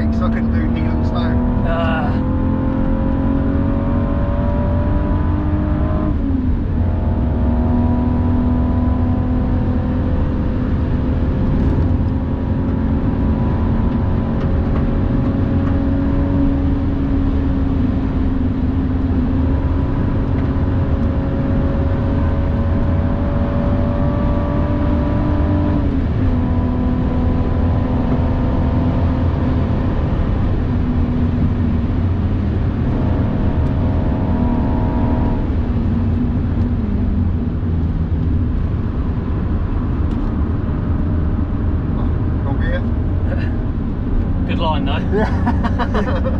brakes, I couldn't do heat and slow. Good line though. Yeah.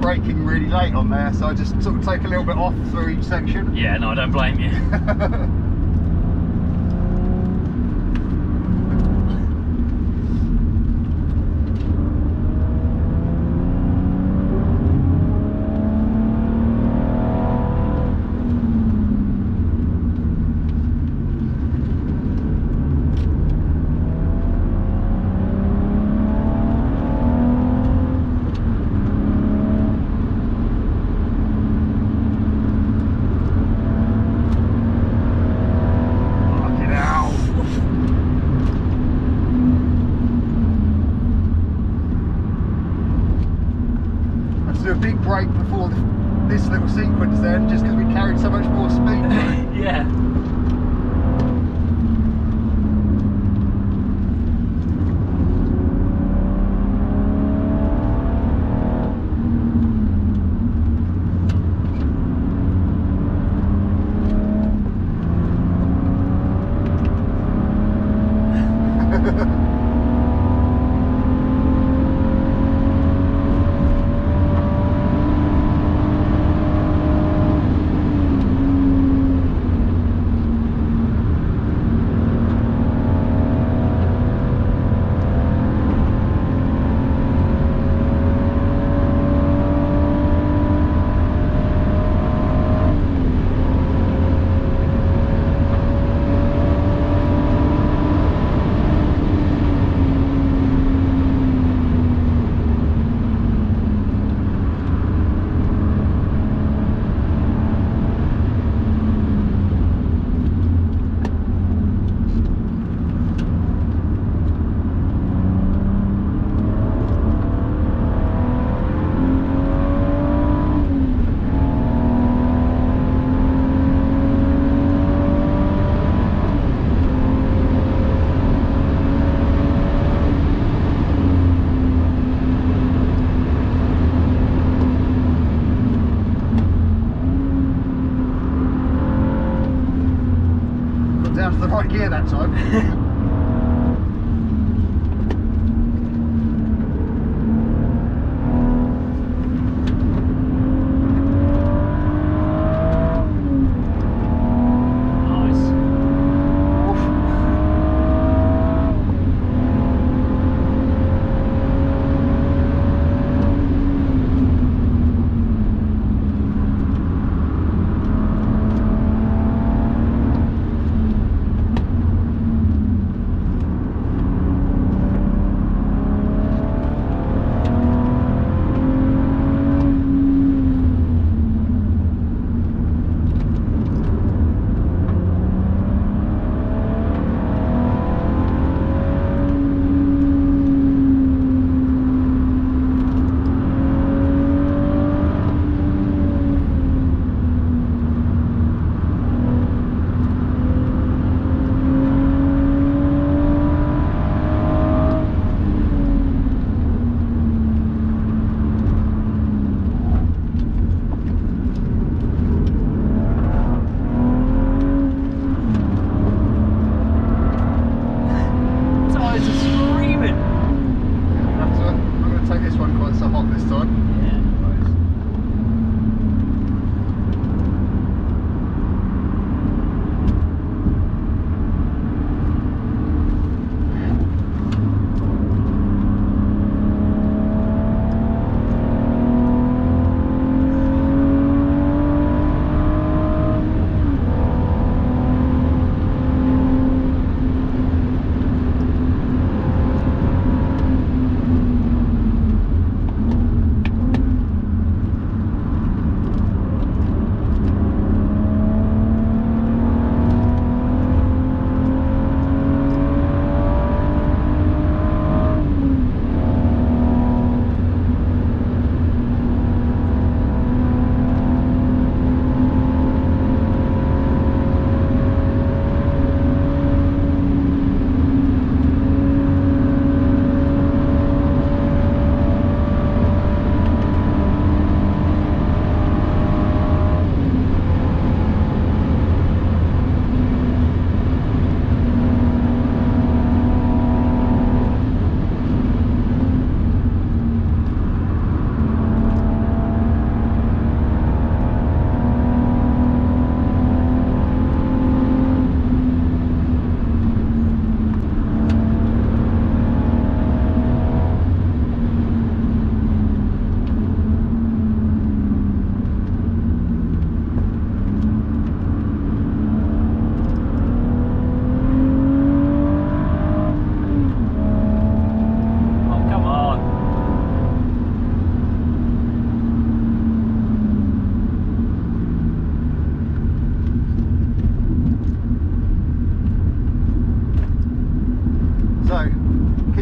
Braking really late on there, so I just sort of take a little bit off through each section. Yeah, no, I don't blame you. brake before this little sequence then, just because we carried so much more speed. Yeah. Down to the right gear that time.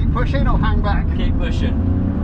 Keep pushing or hang back? Keep pushing.